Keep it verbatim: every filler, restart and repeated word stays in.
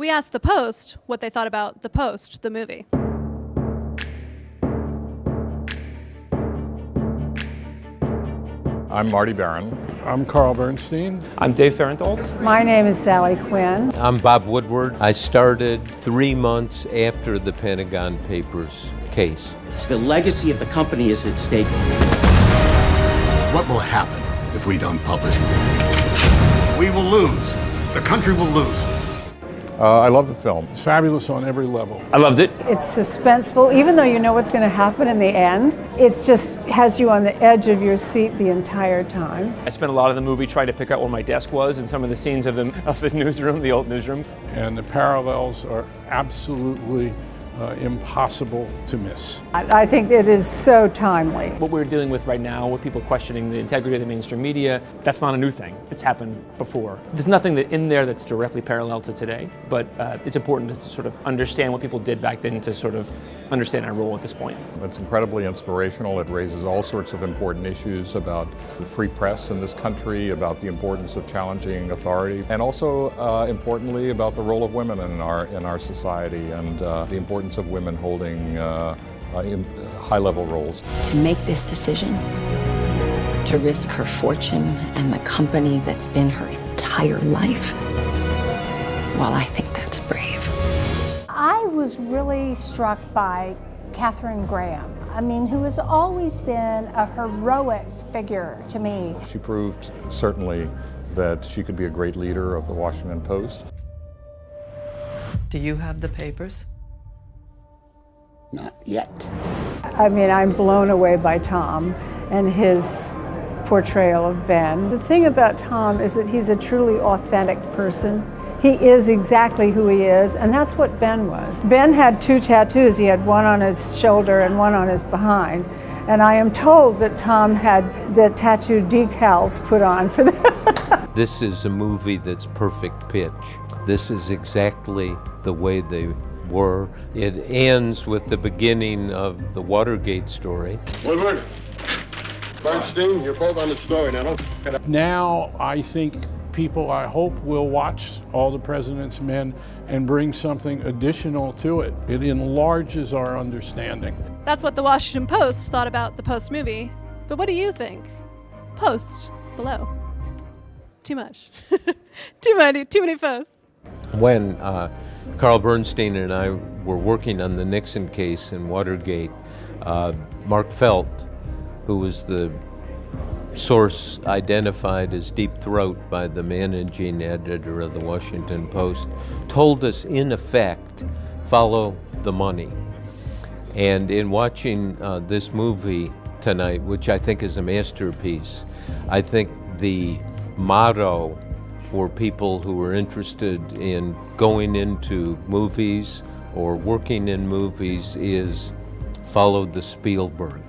We asked The Post what they thought about The Post, the movie. I'm Marty Baron. I'm Carl Bernstein. I'm Dave Ferenthal. My name is Sally Quinn. I'm Bob Woodward. I started three months after the Pentagon Papers case. It's the legacy of the company is at stake. What will happen if we don't publish? We will lose. The country will lose. Uh, I love the film. It's fabulous on every level. I loved it. It's suspenseful, even though you know what's going to happen in the end. It just has you on the edge of your seat the entire time. I spent a lot of the movie trying to pick out where my desk was and some of the scenes of the, of the newsroom, the old newsroom. And the parallels are absolutely Uh, impossible to miss. I, I think it is so timely. What we're dealing with right now, with people questioning the integrity of the mainstream media, that's not a new thing. It's happened before. There's nothing that in there that's directly parallel to today, but uh, it's important to sort of understand what people did back then to sort of understand our role at this point. It's incredibly inspirational. It raises all sorts of important issues about the free press in this country, about the importance of challenging authority, and also, uh, importantly, about the role of women in our, in our society and uh, the importance of women holding uh, high-level roles. To make this decision, to risk her fortune and the company that's been her entire life, well, I think that's brave. I was really struck by Katharine Graham. I mean, who has always been a heroic figure to me. She proved, certainly, that she could be a great leader of the Washington Post. Do you have the papers? Not yet. I mean, I'm blown away by Tom and his portrayal of Ben. The thing about Tom is that he's a truly authentic person. He is exactly who he is, and that's what Ben was. Ben had two tattoos. He had one on his shoulder and one on his behind. And I am told that Tom had the tattoo decals put on for that. This is a movie that's perfect pitch. This is exactly the way they were. It ends with the beginning of the Watergate story. Woodward, Bernstein, you're both on the story now. Now I think people, I hope, will watch All the President's Men and bring something additional to it. It enlarges our understanding. That's what the Washington Post thought about the Post movie. But what do you think? Post below. Too much. Too many, too many posts. When uh, Carl Bernstein and I were working on the Nixon case in Watergate, uh, Mark Felt, who was the source identified as Deep Throat by the managing editor of the Washington Post, told us, in effect, follow the money. And in watching uh, this movie tonight, which I think is a masterpiece, I think the motto for people who are interested in going into movies or working in movies is follow the Spielberg.